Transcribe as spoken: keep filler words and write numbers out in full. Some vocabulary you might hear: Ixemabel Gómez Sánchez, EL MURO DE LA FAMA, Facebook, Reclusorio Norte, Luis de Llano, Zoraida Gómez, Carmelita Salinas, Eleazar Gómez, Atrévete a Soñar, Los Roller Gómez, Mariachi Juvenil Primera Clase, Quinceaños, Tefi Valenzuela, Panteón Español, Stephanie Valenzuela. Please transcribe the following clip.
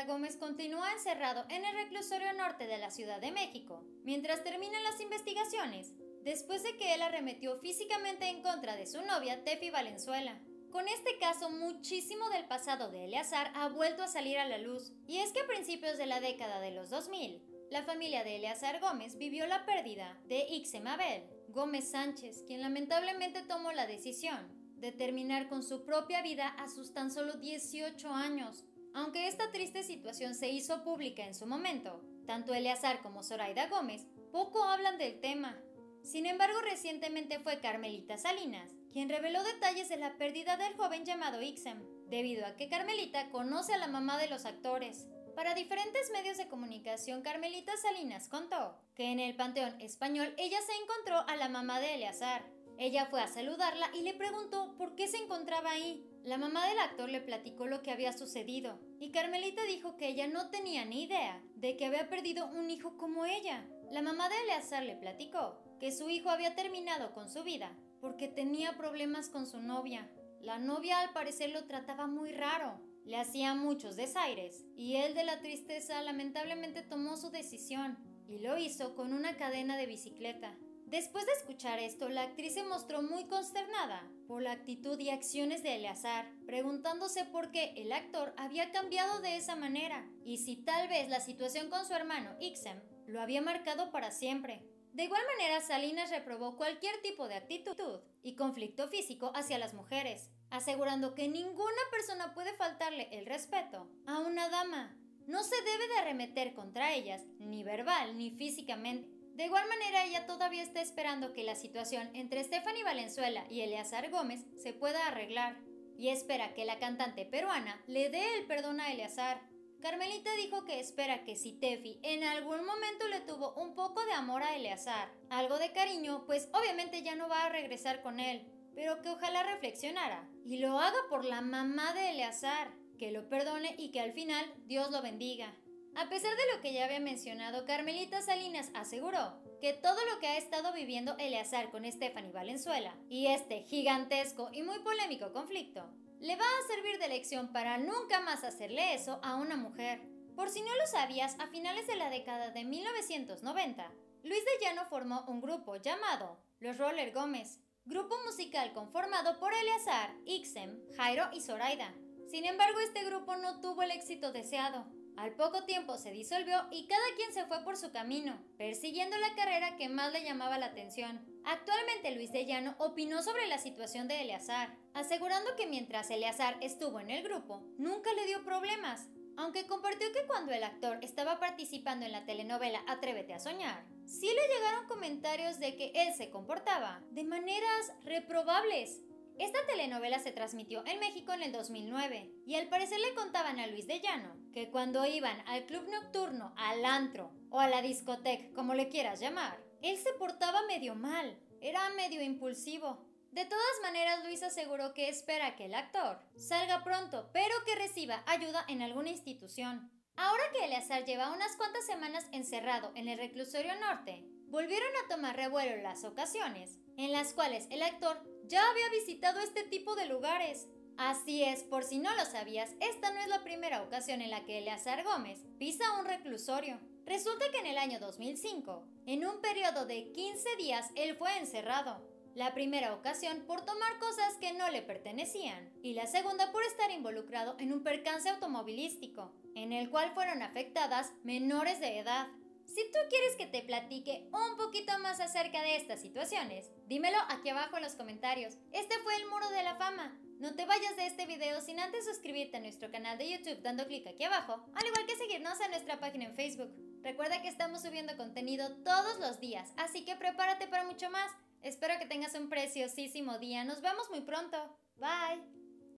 Eleazar Gómez continúa encerrado en el reclusorio norte de la Ciudad de México, mientras terminan las investigaciones, después de que él arremetió físicamente en contra de su novia Tefi Valenzuela. Con este caso, muchísimo del pasado de Eleazar ha vuelto a salir a la luz, y es que a principios de la década de los dos mil, la familia de Eleazar Gómez vivió la pérdida de Ixemabel Gómez Sánchez, quien lamentablemente tomó la decisión de terminar con su propia vida a sus tan solo dieciocho años. Aunque esta triste situación se hizo pública en su momento, tanto Eleazar como Zoraida Gómez poco hablan del tema. Sin embargo, recientemente fue Carmelita Salinas quien reveló detalles de la pérdida del joven llamado Ixem, debido a que Carmelita conoce a la mamá de los actores. Para diferentes medios de comunicación, Carmelita Salinas contó que en el Panteón Español ella se encontró a la mamá de Eleazar. Ella fue a saludarla y le preguntó por qué se encontraba ahí. La mamá del actor le platicó lo que había sucedido, y Carmelita dijo que ella no tenía ni idea de que había perdido un hijo como ella. La mamá de Eleazar le platicó que su hijo había terminado con su vida porque tenía problemas con su novia. La novia al parecer lo trataba muy raro, le hacía muchos desaires, y él de la tristeza lamentablemente tomó su decisión, y lo hizo con una cadena de bicicleta. Después de escuchar esto, la actriz se mostró muy consternada por la actitud y acciones de Eleazar, preguntándose por qué el actor había cambiado de esa manera, y si tal vez la situación con su hermano Ixem lo había marcado para siempre. De igual manera, Salinas reprobó cualquier tipo de actitud y conflicto físico hacia las mujeres, asegurando que ninguna persona puede faltarle el respeto a una dama. No se debe de arremeter contra ellas, ni verbal ni físicamente. De igual manera, ella todavía está esperando que la situación entre Stephanie Valenzuela y Eleazar Gómez se pueda arreglar, y espera que la cantante peruana le dé el perdón a Eleazar. Carmelita dijo que espera que si Tefi en algún momento le tuvo un poco de amor a Eleazar, algo de cariño, pues obviamente ya no va a regresar con él, pero que ojalá reflexionara y lo haga por la mamá de Eleazar, que lo perdone y que al final Dios lo bendiga. A pesar de lo que ya había mencionado, Carmelita Salinas aseguró que todo lo que ha estado viviendo Eleazar con Stephanie Valenzuela y este gigantesco y muy polémico conflicto le va a servir de lección para nunca más hacerle eso a una mujer. Por si no lo sabías, a finales de la década de mil novecientos noventa, Luis de Llano formó un grupo llamado Los Roller Gómez, grupo musical conformado por Eleazar, Ixem, Jairo y Zoraida. Sin embargo, este grupo no tuvo el éxito deseado. Al poco tiempo se disolvió y cada quien se fue por su camino, persiguiendo la carrera que más le llamaba la atención. Actualmente Luis de Llano opinó sobre la situación de Eleazar, asegurando que mientras Eleazar estuvo en el grupo, nunca le dio problemas, aunque compartió que cuando el actor estaba participando en la telenovela Atrévete a Soñar, sí le llegaron comentarios de que él se comportaba de maneras reprobables. Esta telenovela se transmitió en México en el dos mil nueve, y al parecer le contaban a Luis de Llano que cuando iban al club nocturno, al antro o a la discoteca, como le quieras llamar, él se portaba medio mal, era medio impulsivo. De todas maneras, Luis aseguró que espera que el actor salga pronto, pero que reciba ayuda en alguna institución. Ahora que Eleazar lleva unas cuantas semanas encerrado en el reclusorio norte, volvieron a tomar revuelo las ocasiones en las cuales el actor ya había visitado este tipo de lugares. Así es, por si no lo sabías, esta no es la primera ocasión en la que Eleazar Gómez pisa un reclusorio. Resulta que en el año dos mil cinco, en un periodo de quince días, él fue encerrado. La primera ocasión por tomar cosas que no le pertenecían, y la segunda por estar involucrado en un percance automovilístico, en el cual fueron afectadas menores de edad. Si tú quieres que te platique un poquito más acerca de estas situaciones, dímelo aquí abajo en los comentarios. Este fue el Muro de la Fama. No te vayas de este video sin antes suscribirte a nuestro canal de YouTube dando clic aquí abajo, al igual que seguirnos a nuestra página en Facebook. Recuerda que estamos subiendo contenido todos los días, así que prepárate para mucho más. Espero que tengas un preciosísimo día. Nos vemos muy pronto. Bye.